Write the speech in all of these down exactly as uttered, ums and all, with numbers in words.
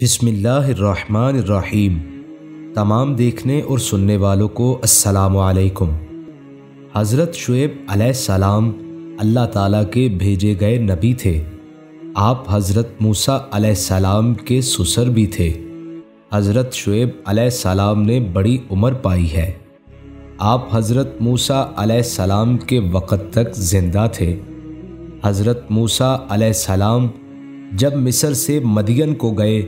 बिस्मिल्लाहिर्रहमानिर्रहीम। तमाम देखने और सुनने वालों को अस्सलामु अलैकुम। हजरत शुएब अलैहिस्सलाम अल्लाह ताला के भेजे गए नबी थे। आप हज़रत मूसा अलैहिस्सलाम के सुसर भी थे। हज़रत शुएब अलैहिस्सलाम ने बड़ी उम्र पाई है। आप हज़रत मूसा अलैहिस्सलाम के वक़्त तक ज़िंदा थे। हज़रत मूसा अलैहिस्सलाम जब मिस्र से मदियन को गए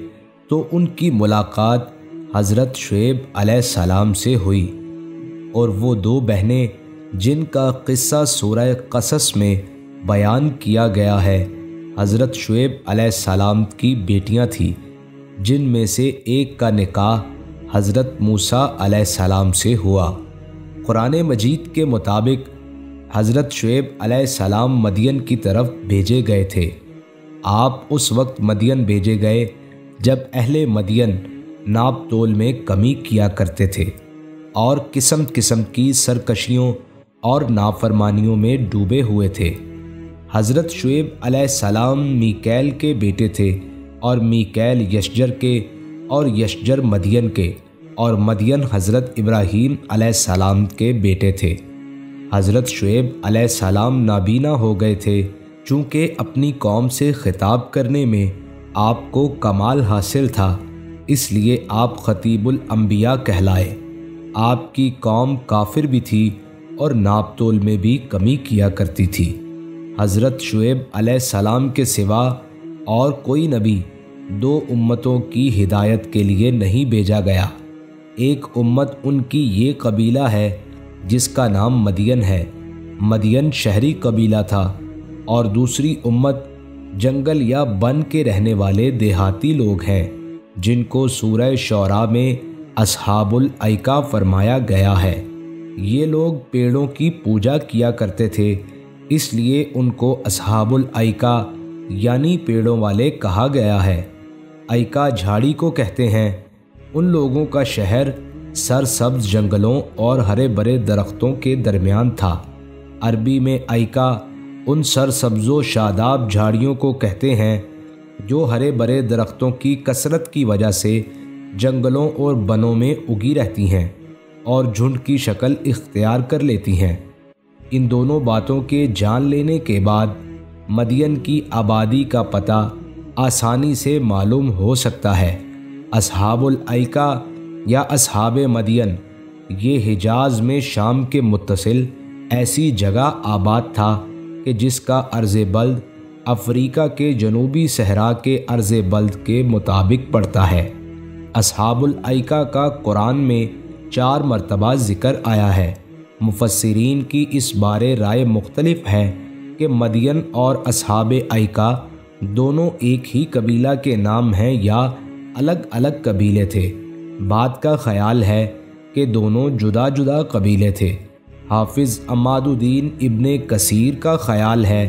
तो उनकी मुलाकात हज़रत शुएब अलैहिस्सलाम से हुई, और वो दो बहनें जिनका क़िस्सा सूरह कसस में बयान किया गया है, हज़रत शुएब अलैहिस्सलाम की बेटियां थीं, जिनमें से एक का निकाह हज़रत मूसा अलैहिस्सलाम से हुआ। क़ुरान मजीद के मुताबिक हज़रत शुएब अलैहिस्सलाम मदियन की तरफ भेजे गए थे। आप उस वक्त मदियन भेजे गए जब अहले मदियन नाप तोल में कमी किया करते थे और किस्म किस्म की सरकशियों और नाफरमानियों में डूबे हुए थे। हज़रत शुएब अलैहिस्सलाम मीकेल के बेटे थे, और मीकेल यश्जर के, और यश्जर मदियन के, और मदियन हज़रत इब्राहीम अलैहिस्सलाम के बेटे थे। हज़रत शुएब अलैहिस्सलाम नाबीना हो गए थे, चूँकि अपनी कौम से ख़िताब करने में आपको कमाल हासिल था, इसलिए आप खतीबुल अंबिया कहलाए। आपकी कौम काफिर भी थी और नाप तोल में भी कमी किया करती थी। हज़रत शुएब अलैहिस्सलाम के सिवा और कोई नबी दो उम्मतों की हिदायत के लिए नहीं भेजा गया। एक उम्मत उनकी ये कबीला है जिसका नाम मदियन है। मदियन शहरी कबीला था, और दूसरी उम्मत जंगल या बन के रहने वाले देहाती लोग हैं, जिनको सूरह शुअरा में असहाबुल आइका फरमाया गया है। ये लोग पेड़ों की पूजा किया करते थे, इसलिए उनको असहाबुल आइका यानी पेड़ों वाले कहा गया है। आइका झाड़ी को कहते हैं। उन लोगों का शहर सरसब्ज जंगलों और हरे भरे दरख्तों के दरमियान था। अरबी में आइका उन सरसब्जो शादाब झाड़ियों को कहते हैं जो हरे भरे दरख्तों की कसरत की वजह से जंगलों और बनों में उगी रहती हैं और झुंड की शक्ल इख्तियार कर लेती हैं। इन दोनों बातों के जान लेने के बाद मदियन की आबादी का पता आसानी से मालूम हो सकता है। असहाबुल आइका या असहाबे मदियन ये हिजाज़ में शाम के मुत्तसिल ऐसी जगह आबाद था कि जिसका अर्ज़े बल्द अफ्रीका के जनूबी सहरा के अर्ज़े बल्द के मुताबिक पड़ता है। असहाबुल आइका का कुरान में चार मरतबा ज़िक्र आया है। मुफस्सिरीन की इस बारे राय मुख्तलिफ है कि मदियन और असहाबे आइका दोनों एक ही कबीला के नाम हैं या अलग अलग कबीले थे। बात का ख्याल है कि दोनों जुदा जुदा कबीले थे। हाफिज अम्मादुदीन इब्ने कसीर का ख्याल है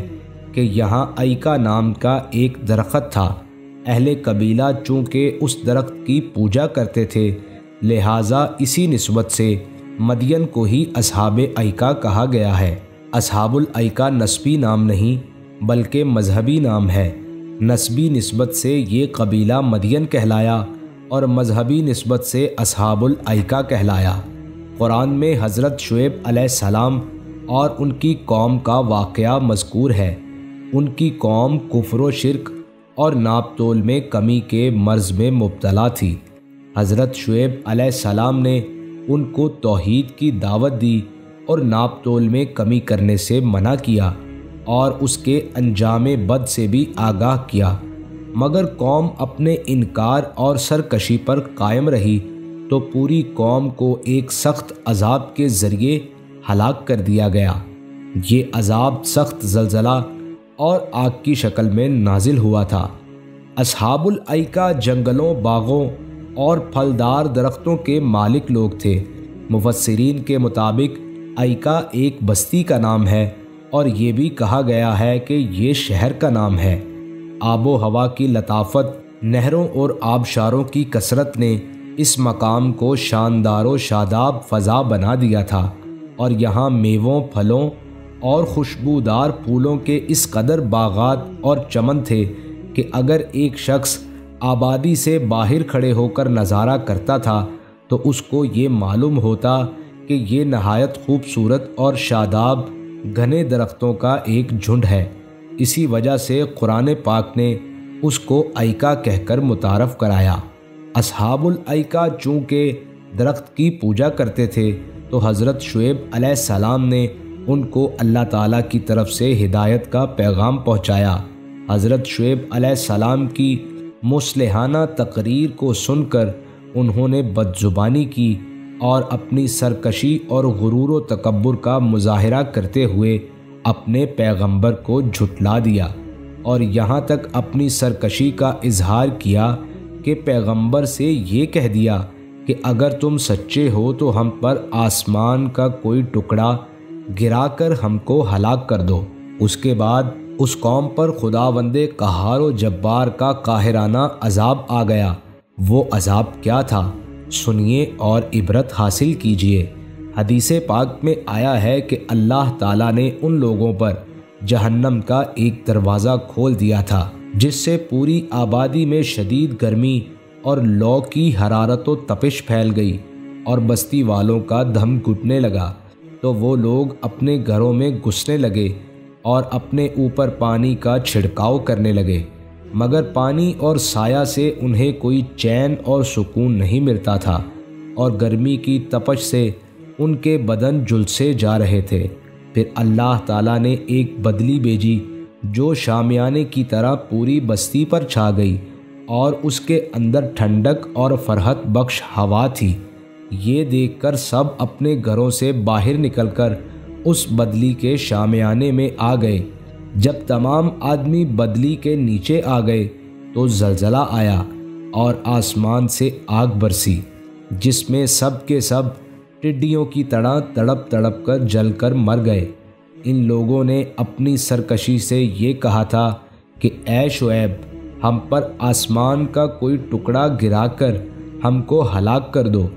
कि यहाँ आइका नाम का एक दरख्त था। अहले कबीला चूँकि उस दरख्त की पूजा करते थे, लिहाजा इसी निस्बत से मदियन को ही असहाबे आइका कहा गया है। असहाबुल आइका नस्बी नाम नहीं बल्कि मजहबी नाम है। नस्बी निस्बत से ये कबीला मदियन कहलाया और मजहबी निस्बत से असहाबुल आइका कहलाया। कुरान में हज़रत शुएब अलैहिस्सलाम और उनकी कौम का वाक़या मज़कूर है। उनकी कौम कुफ्र व शिर्क और नाप तोल में कमी के मर्ज़ में मुब्तला थी। हज़रत शुएब अलैहिस्सलाम ने उनको तौहीद की दावत दी और नाप तोल में कमी करने से मना किया और उसके अंजामे बद से भी आगाह किया, मगर कौम अपने इनकार और सरकशी पर कायम रही तो पूरी कौम को एक सख्त अजाब के ज़रिए हलाक कर दिया गया। ये अजाब सख्त जलजला और आग की शक्ल में नाजिल हुआ था। असहाबुल आइका जंगलों, बागों और फलदार दरख्तों के मालिक लोग थे। मुफस्सिरीन के मुताबिक आइका एक बस्ती का नाम है, और ये भी कहा गया है कि ये शहर का नाम है। आबो हवा की लताफत, नहरों और आबशारों की कसरत ने इस मकाम को शानदार व शादाब फ़ज़ा बना दिया था, और यहाँ मेवों, फलों और खुशबूदार फूलों के इस कदर बागात और चमन थे कि अगर एक शख्स आबादी से बाहर खड़े होकर नज़ारा करता था तो उसको ये मालूम होता कि ये नहायत खूबसूरत और शादाब घने दरख्तों का एक झुंड है। इसी वजह से कुरान पाक ने उसको आइका कहकर मुतारफ़ कराया। असहाबुल आइका चूँकि दरख्त की पूजा करते थे तो हज़रत शुएब अलैहिस्सलाम ने उनको अल्लाह ताला की तरफ से हिदायत का पैगाम पहुँचाया। हज़रत शुएब अलैहिस्सलाम की मुस्लिहाना तकरीर को सुनकर उन्होंने बदजुबानी की और अपनी सरकशी और गुरूर व तकब्बुर का मुजाहिरा करते हुए अपने पैगंबर को झुटला दिया और यहाँ तक अपनी सरकशी का इजहार किया कि पैगंबर से ये कह दिया कि अगर तुम सच्चे हो तो हम पर आसमान का कोई टुकड़ा गिराकर हमको हलाक कर दो। उसके बाद उस कौम पर खुदावंदे कहार व जब्बार का काहिराना अजाब आ गया। वो अजाब क्या था, सुनिए और इबरत हासिल कीजिए। हदीसे पाक में आया है कि अल्लाह ताला ने उन लोगों पर जहन्नम का एक दरवाज़ा खोल दिया था जिससे पूरी आबादी में शदीद गर्मी और लौ की हरारत व तपिश फैल गई और बस्ती वालों का दम घुटने लगा तो वो लोग अपने घरों में घुसने लगे और अपने ऊपर पानी का छिड़काव करने लगे, मगर पानी और साया से उन्हें कोई चैन और सुकून नहीं मिलता था और गर्मी की तपश से उनके बदन झुलसे जा रहे थे। फिर अल्लाह ताला ने एक बदली भेजी जो शामियाने की तरह पूरी बस्ती पर छा गई और उसके अंदर ठंडक और फरहत बख्श हवा थी। ये देखकर सब अपने घरों से बाहर निकलकर उस बदली के शामियाने में आ गए। जब तमाम आदमी बदली के नीचे आ गए तो ज़लज़ला आया और आसमान से आग बरसी जिसमें सब के सब टिड्डियों की तरह तड़प तड़प कर जल कर मर गए। इन लोगों ने अपनी सरकशी से ये कहा था कि ऐ शुएब, हम पर आसमान का कोई टुकड़ा गिराकर हमको हलाक कर दो।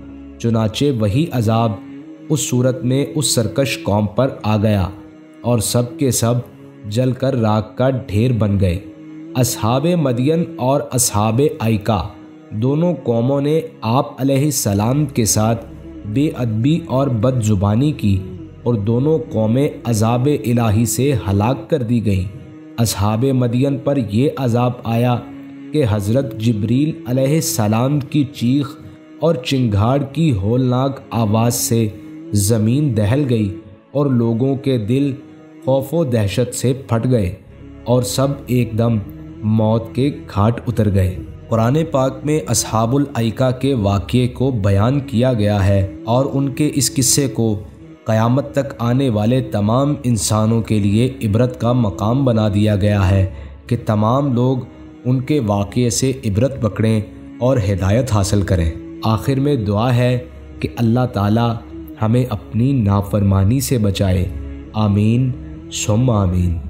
चुनाचे वही अजाब उस सूरत में उस सरकश कौम पर आ गया और सब के सब जलकर राख का ढेर बन गए। असहाबे मदियन और असहाबे आइका दोनों कौमों ने आप अलैहिस्सलाम के साथ बेअदबी और बदजुबानी की और दोनों कौमें अजाब इलाही से हलाक कर दी गईं। असहाबे मदियन पर यह अजाब आया कि हज़रत जिब्रील अलैहिस्सलाम की चीख और चिंगाड़ की होलनाक आवाज़ से ज़मीन दहल गई और लोगों के दिल खौफ व दहशत से फट गए और सब एकदम मौत के घाट उतर गए। कुरान पाक में असहाबुल आइका के वाक़ये को बयान किया गया है और उनके इस किस्से को क़यामत तक आने वाले तमाम इंसानों के लिए इबरत का मकाम बना दिया गया है कि तमाम लोग उनके वाक़ये से इबरत पकड़ें और हिदायत हासिल करें। आखिर में दुआ है कि अल्लाह ताला हमें अपनी नाफरमानी से बचाए। आमीन सुम्मा आमीन।